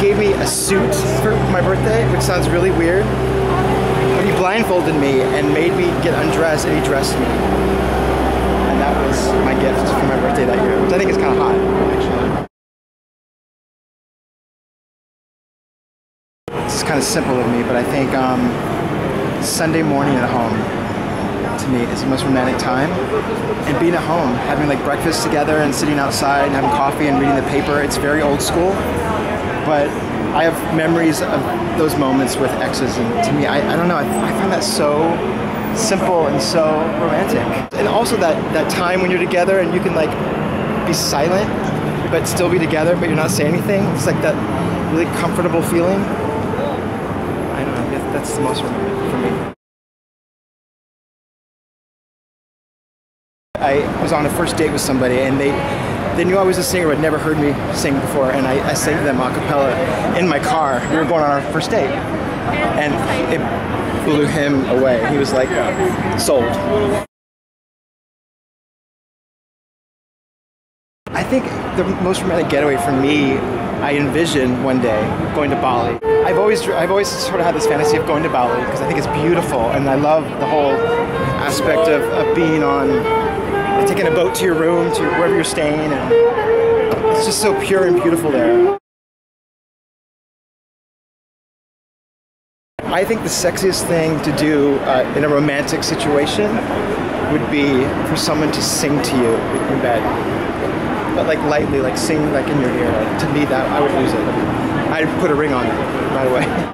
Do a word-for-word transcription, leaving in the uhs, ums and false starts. gave me a suit for my birthday, which sounds really weird. But he blindfolded me and made me get undressed, and he dressed me. And that was my gift for my birthday that year, which I think is kind of hot, actually. It's kind of simple of me, but I think um, Sunday morning at home, to me, is the most romantic time. And being at home, having like breakfast together and sitting outside and having coffee and reading the paper, it's very old school. But I have memories of those moments with exes, and to me, I, I don't know, I, I find that so simple and so romantic. And also that, that time when you're together and you can like be silent, but still be together, but you're not saying anything. It's like that really comfortable feeling. I don't know, that's the most romantic for me. I was on a first date with somebody, and they they knew I was a singer but had never heard me sing before, and I, I sang to them a cappella in my car. We were going on our first date, and it blew him away. He was like, sold. I think the most romantic getaway for me, I envision one day going to Bali. I've always, I've always sort of had this fantasy of going to Bali because I think it's beautiful, and I love the whole aspect of, of being on taking a boat to your room, to wherever you're staying, and it's just so pure and beautiful there. I think the sexiest thing to do uh, in a romantic situation would be for someone to sing to you in bed, but like lightly, like sing like in your ear. Like, to me, that I would lose it. I'd put a ring on it right away.